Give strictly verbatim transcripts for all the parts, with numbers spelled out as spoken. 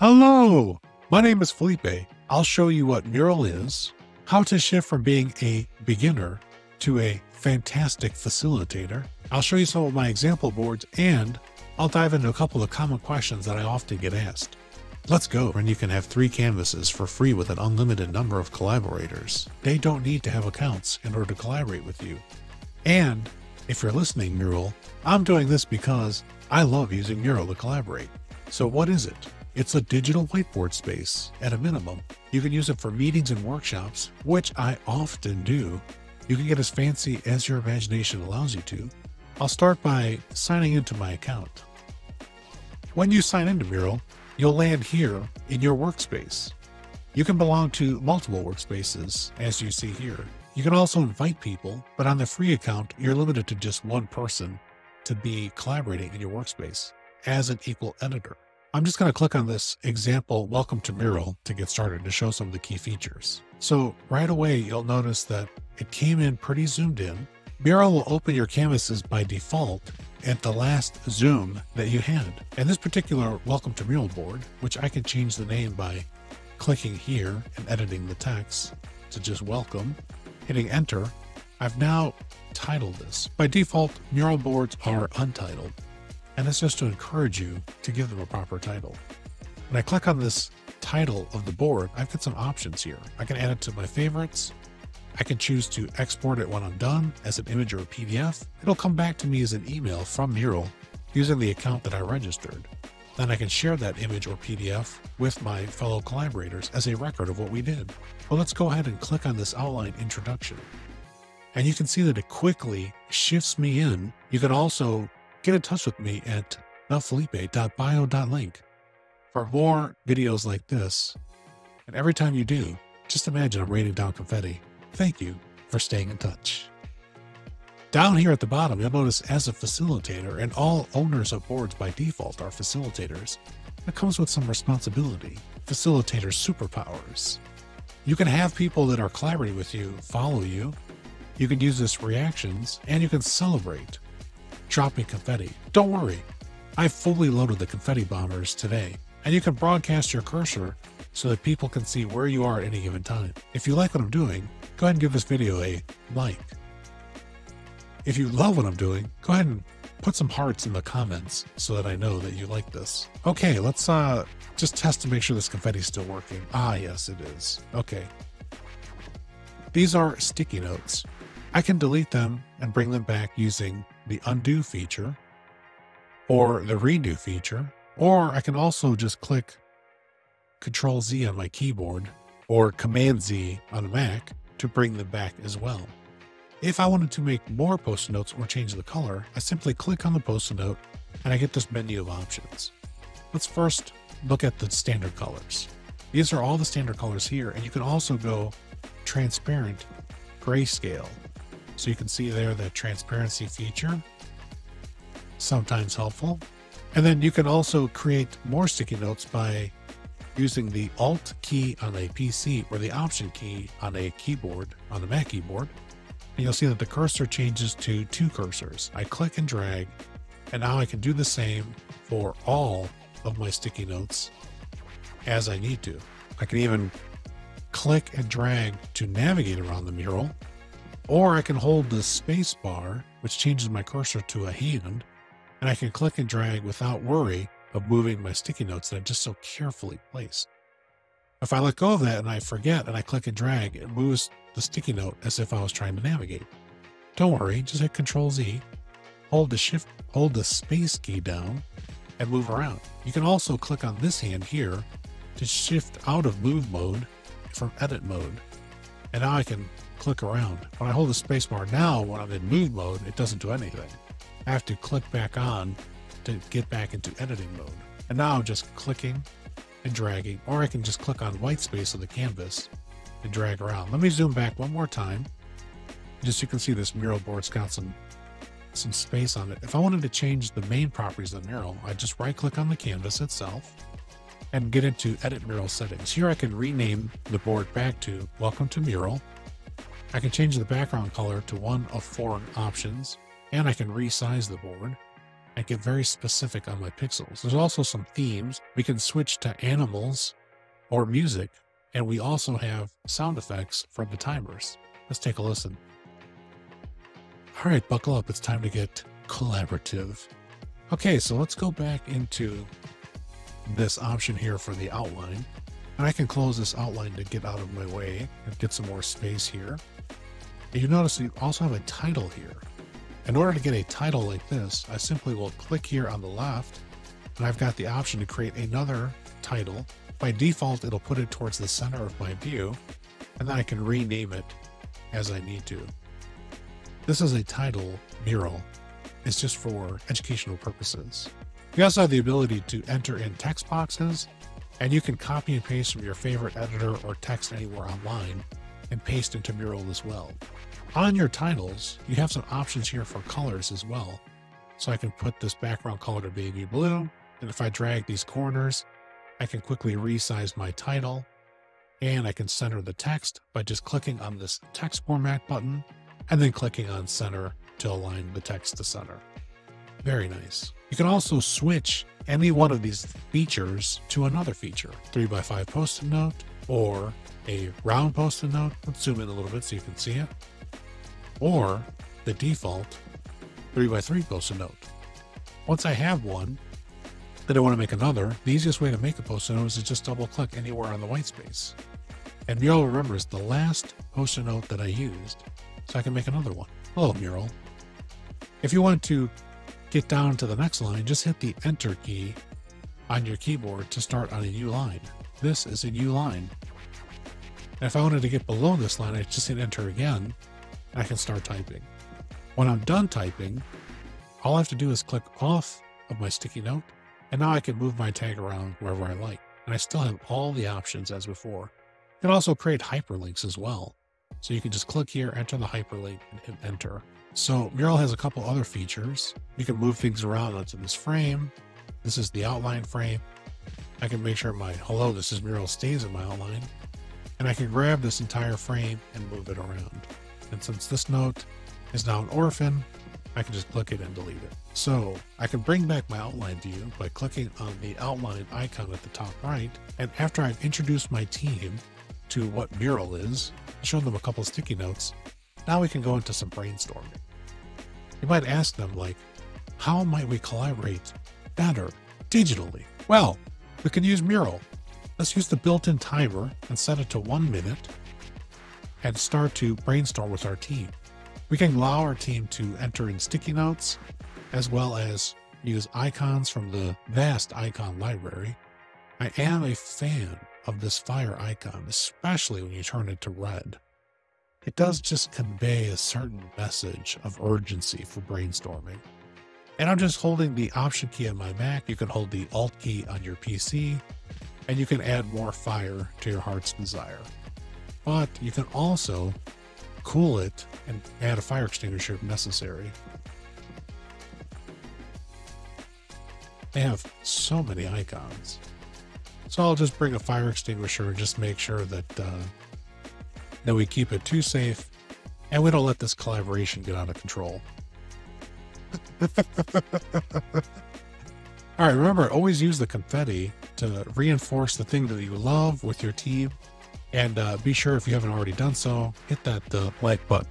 Hello, my name is Felipe. I'll show you what Mural is, how to shift from being a beginner to a fantastic facilitator. I'll show you some of my example boards, and I'll dive into a couple of common questions that I often get asked. Let's go. And you can have three canvases for free with an unlimited number of collaborators. They don't need to have accounts in order to collaborate with you. And if you're listening, Mural, I'm doing this because I love using Mural to collaborate. So what is it? It's a digital whiteboard space. At a minimum, you can use it for meetings and workshops, which I often do. You can get as fancy as your imagination allows you to. I'll start by signing into my account. When you sign into Mural, you'll land here in your workspace. You can belong to multiple workspaces, as you see here. You can also invite people, but on the free account, you're limited to just one person to be collaborating in your workspace as an equal editor. I'm just going to click on this example, Welcome to Mural, to get started, to show some of the key features. So right away, you'll notice that it came in pretty zoomed in. Mural will open your canvases by default at the last zoom that you had. And this particular Welcome to Mural board, which I can change the name by clicking here and editing the text to just welcome, hitting enter, I've now titled this. By default, Mural boards are untitled, and that's just to encourage you to give them a proper title. When I click on this title of the board, I've got some options here. I can add it to my favorites. I can choose to export it when I'm done as an image or a P D F. It'll come back to me as an email from Mural using the account that I registered. Then I can share that image or P D F with my fellow collaborators as a record of what we did. Well, let's go ahead and click on this outline introduction. And you can see that it quickly shifts me in. You can also get in touch with me at felipe dot bio dot link for more videos like this. And every time you do, just imagine I'm raining down confetti. Thank you for staying in touch. Down here at the bottom, you'll notice as a facilitator, and all owners of boards by default are facilitators, it comes with some responsibility, facilitator superpowers. You can have people that are collaborating with you follow you. You can use this reactions, and you can celebrate. Drop me confetti. Don't worry, I fully loaded the confetti bombers today, and you can broadcast your cursor so that people can see where you are at any given time. If you like what I'm doing, go ahead and give this video a like. If you love what I'm doing, go ahead and put some hearts in the comments so that I know that you like this. Okay, let's uh, just test to make sure this confetti is still working. Ah, yes, it is. Okay. These are sticky notes. I can delete them and bring them back using the undo feature or the redo feature, or I can also just click Control Z on my keyboard or Command Z on a Mac to bring them back as well. If I wanted to make more post-it notes or change the color, I simply click on the post-it note and I get this menu of options. Let's first look at the standard colors. These are all the standard colors here, and you can also go transparent grayscale. So you can see there the transparency feature, sometimes helpful. And then you can also create more sticky notes by using the Alt key on a P C or the Option key on a keyboard, on the Mac keyboard, and you'll see that the cursor changes to two cursors. I click and drag, and now I can do the same for all of my sticky notes as I need to. I can even click and drag to navigate around the mural, or I can hold the space bar, which changes my cursor to a hand, and I can click and drag without worry of moving my sticky notes that I've just so carefully placed. If I let go of that and I forget and I click and drag, it moves the sticky note as if I was trying to navigate. Don't worry, just hit Control Z, hold the shift, hold the space key down, and move around. You can also click on this hand here to shift out of move mode from edit mode. And now I can click around. When I hold the space bar now, when I'm in move mode, it doesn't do anything. I have to click back on to get back into editing mode. And now I'm just clicking and dragging, or I can just click on white space on the canvas and drag around. Let me zoom back one more time. Just so you can see this mural board's got some, some space on it. If I wanted to change the main properties of the mural, I just right click on the canvas itself and get into edit mural settings. Here I can rename the board back to Welcome to Mural. I can change the background color to one of four options, and I can resize the board. I get very specific on my pixels. There's also some themes. We can switch to animals or music, and we also have sound effects from the timers. Let's take a listen. All right, buckle up. It's time to get collaborative. Okay, so let's go back into this option here for the outline. And I can close this outline to get out of my way and get some more space here. And you notice you also have a title here. In order to get a title like this, I simply will click here on the left, and I've got the option to create another title. By default, it'll put it towards the center of my view, and then I can rename it as I need to. This is a title mural. It's just for educational purposes. You also have the ability to enter in text boxes, and you can copy and paste from your favorite editor or text anywhere online and paste into Mural as well. On your titles, you have some options here for colors as well. So I can put this background color to baby blue, and if I drag these corners, I can quickly resize my title, and I can center the text by just clicking on this text format button and then clicking on center to align the text to center. Very nice. You can also switch any one of these features to another feature, three by five post-it note or a round post-it note. Let's zoom in a little bit so you can see it. Or the default three by three post-it note. Once I have one, then I want to make another. The easiest way to make a post-it note is to just double-click anywhere on the white space. And Mural remembers the last post-it note that I used, so I can make another one. Hello, Mural. If you want to get down to the next line, just hit the Enter key on your keyboard to start on a new line. This is a new line. And if I wanted to get below this line, I just hit Enter again, and I can start typing. When I'm done typing, all I have to do is click off of my sticky note, and now I can move my tag around wherever I like. And I still have all the options as before. You can also create hyperlinks as well. So you can just click here, enter the hyperlink, and hit enter. So Mural has a couple other features. You can move things around onto this frame. This is the outline frame. I can make sure my hello, this is Mural stays in my outline. And I can grab this entire frame and move it around. And since this note is now an orphan, I can just click it and delete it. So I can bring back my outline view by clicking on the outline icon at the top right. And after I've introduced my team to what Mural is, show them a couple of sticky notes, now we can go into some brainstorming. You might ask them, like, how might we collaborate better digitally? Well, we can use Mural. Let's use the built-in timer and set it to one minute and start to brainstorm with our team. We can allow our team to enter in sticky notes as well as use icons from the vast icon library. I am a fan of this fire icon, especially when you turn it to red. It does just convey a certain message of urgency for brainstorming. And I'm just holding the Option key on my Mac. You can hold the Alt key on your P C, and you can add more fire to your heart's desire. But you can also cool it and add a fire extinguisher if necessary. They have so many icons. So I'll just bring a fire extinguisher and just make sure that uh, that we keep it too safe and we don't let this collaboration get out of control. All right, remember, always use the confetti to reinforce the thing that you love with your team. And uh, be sure, if you haven't already done so, hit that the like button.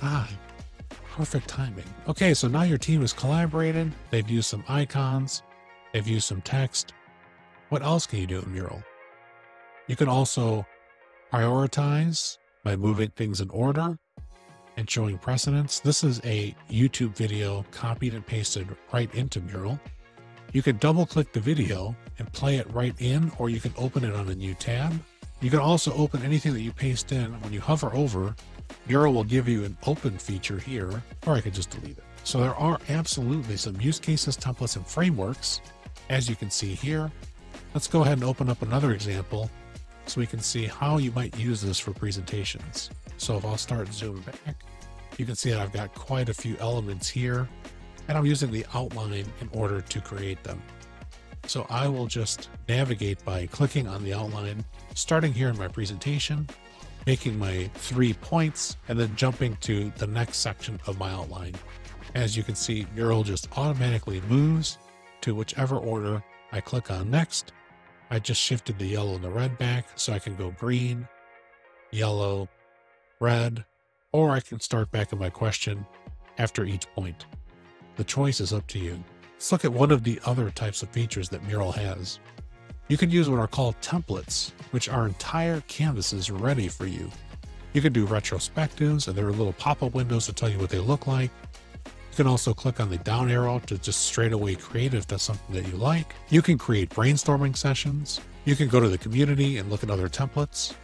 Ah, perfect timing. Okay, so now your team has collaborated. They've used some icons. They've used some text. What else can you do in Mural? You can also prioritize by moving things in order and showing precedence. This is a YouTube video copied and pasted right into Mural. You can double click the video and play it right in, or you can open it on a new tab. You can also open anything that you paste in. When you hover over, Mural will give you an open feature here, or I could just delete it. So there are absolutely some use cases, templates, and frameworks, as you can see here. Let's go ahead and open up another example so we can see how you might use this for presentations. So if I'll start zooming back, you can see that I've got quite a few elements here, and I'm using the outline in order to create them. So I will just navigate by clicking on the outline, starting here in my presentation, making my three points, and then jumping to the next section of my outline. As you can see, Mural just automatically moves to whichever order I click on next. I just shifted the yellow and the red back so I can go green, yellow, red, or I can start back at my question after each point. The choice is up to you. Let's look at one of the other types of features that Mural has. You can use what are called templates, which are entire canvases ready for you. You can do retrospectives, and there are little pop-up windows to tell you what they look like. You can also click on the down arrow to just straight away create it if that's something that you like. You can create brainstorming sessions. You can go to the community and look at other templates.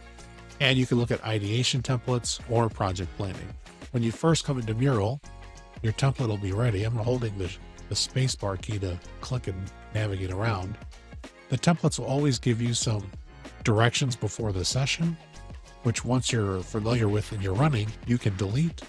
And you can look at ideation templates or project planning. When you first come into Mural, your template will be ready. I'm holding the, the spacebar key to click and navigate around. The templates will always give you some directions before the session, which once you're familiar with and you're running, you can delete.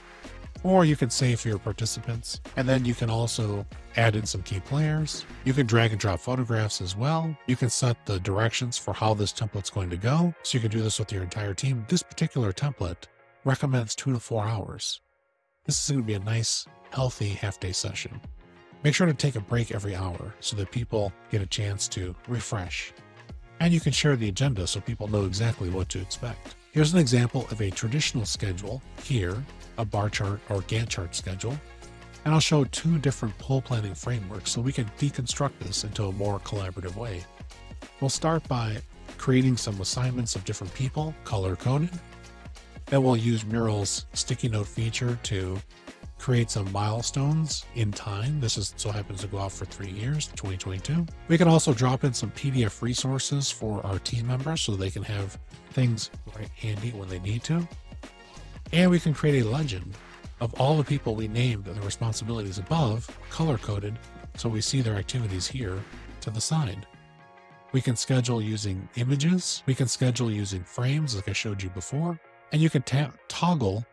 Or you can save for your participants, and then you can also add in some key players. You can drag and drop photographs as well. You can set the directions for how this template's going to go. So you can do this with your entire team. This particular template recommends two to four hours. This is going to be a nice, healthy half-day session. Make sure to take a break every hour so that people get a chance to refresh. And you can share the agenda so people know exactly what to expect. Here's an example of a traditional schedule here, a bar chart or Gantt chart schedule, and I'll show two different pull planning frameworks so we can deconstruct this into a more collaborative way. We'll start by creating some assignments of different people, color-coded. Then we'll use Mural's sticky note feature to create some milestones in time. This is so happens to go out for three years, twenty twenty-two. We can also drop in some P D F resources for our team members so they can have things right handy when they need to. And we can create a legend of all the people we named and the responsibilities above, color-coded, so we see their activities here to the side. We can schedule using images. We can schedule using frames like I showed you before. And you can toggle,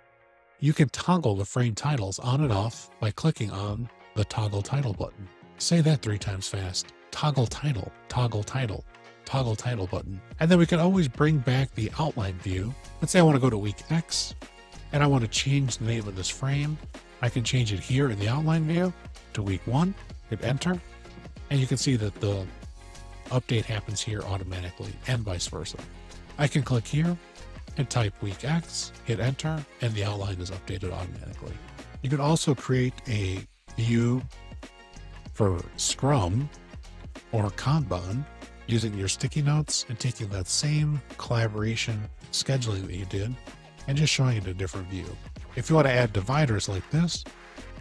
you can toggle the frame titles on and off by clicking on the toggle title button. Say that three times fast. Toggle title, toggle title. Toggle title button. And then we can always bring back the outline view. Let's say I want to go to week X and I want to change the name of this frame. I can change it here in the outline view to week one, hit enter, and you can see that the update happens here automatically and vice versa. I can click here and type week X, hit enter, and the outline is updated automatically. You can also create a view for Scrum or Kanban using your sticky notes and taking that same collaboration scheduling that you did and just showing it a different view. If you want to add dividers like this,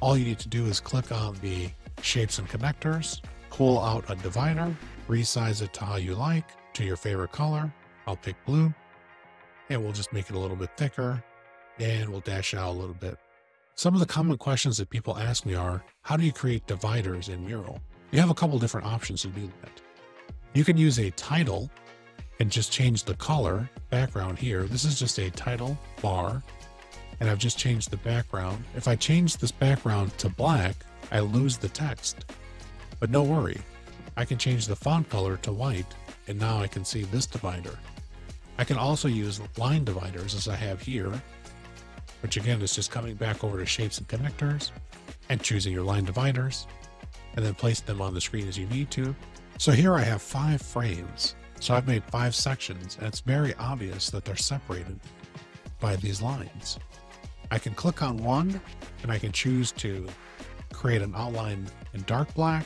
all you need to do is click on the shapes and connectors, pull out a divider, resize it to how you like, to your favorite color. I'll pick blue, and we'll just make it a little bit thicker, and we'll dash it out a little bit. Some of the common questions that people ask me are, how do you create dividers in Mural? You have a couple different options to do that. You can use a title and just change the color background here. This is just a title bar, and I've just changed the background. If I change this background to black, I lose the text, but no worry. I can change the font color to white, and now I can see this divider. I can also use line dividers as I have here, which again is just coming back over to shapes and connectors and choosing your line dividers and then place them on the screen as you need to. So here I have five frames. So I've made five sections, and it's very obvious that they're separated by these lines. I can click on one and I can choose to create an outline in dark black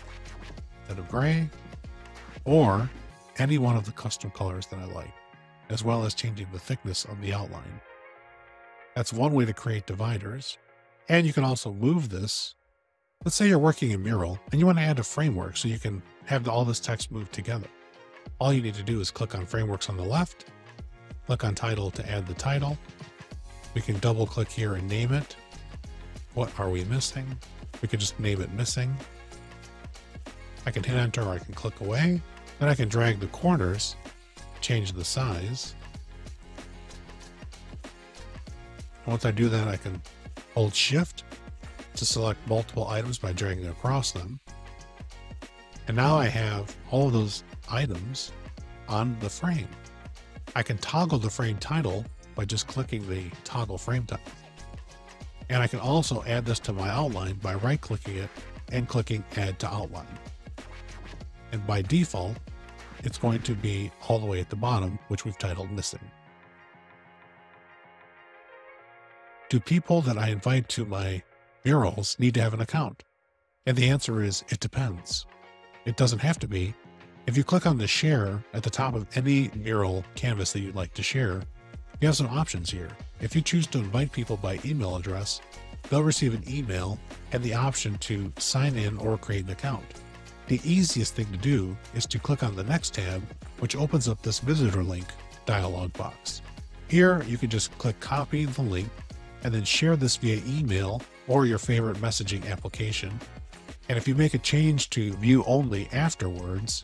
instead of gray, or any one of the custom colors that I like, as well as changing the thickness of the outline. That's one way to create dividers. And you can also move this. Let's say you're working in Mural and you want to add a framework so you can have all this text moved together. All you need to do is click on frameworks on the left, click on title to add the title. We can double click here and name it. What are we missing? We could just name it missing. I can hit enter, or I can click away. Then I can drag the corners, change the size. Once I do that, I can hold shift to select multiple items by dragging across them. And now I have all of those items on the frame. I can toggle the frame title by just clicking the toggle frame title. And I can also add this to my outline by right-clicking it and clicking Add to Outline. And by default, it's going to be all the way at the bottom, which we've titled Missing. Do people that I invite to my murals need to have an account? And the answer is, it depends. It doesn't have to be. If you click on the share at the top of any mural canvas that you'd like to share, you have some options here. If you choose to invite people by email address, they'll receive an email and the option to sign in or create an account. The easiest thing to do is to click on the next tab, which opens up this visitor link dialog box. Here, you can just click copy the link and then share this via email or your favorite messaging application. And if you make a change to view only afterwards,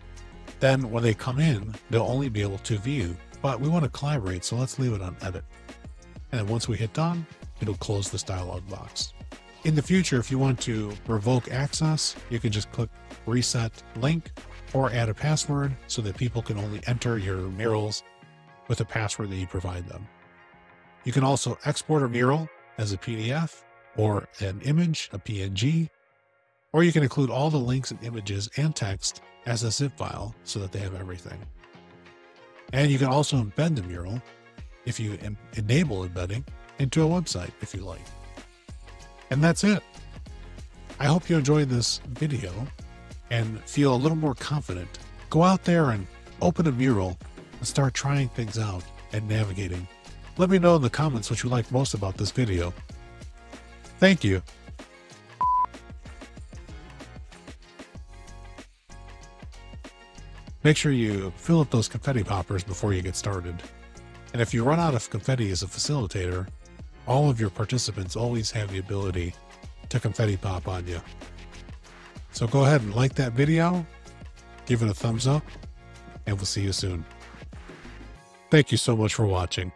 then when they come in, they'll only be able to view, but we want to collaborate, so let's leave it on edit. And then once we hit done, it'll close this dialog box. In the future, if you want to revoke access, you can just click reset link or add a password so that people can only enter your murals with a password that you provide them. You can also export a mural as a P D F or an image, a P N G, or you can include all the links and images and text as a zip file so that they have everything. And you can also embed the mural, if you em- enable embedding, into a website if you like. And that's it. I hope you enjoyed this video and feel a little more confident. Go out there and open a mural and start trying things out and navigating. Let me know in the comments what you like most about this video. Thank you. Make sure you fill up those confetti poppers before you get started. And if you run out of confetti as a facilitator, all of your participants always have the ability to confetti pop on you. So go ahead and like that video, give it a thumbs up, and we'll see you soon. Thank you so much for watching.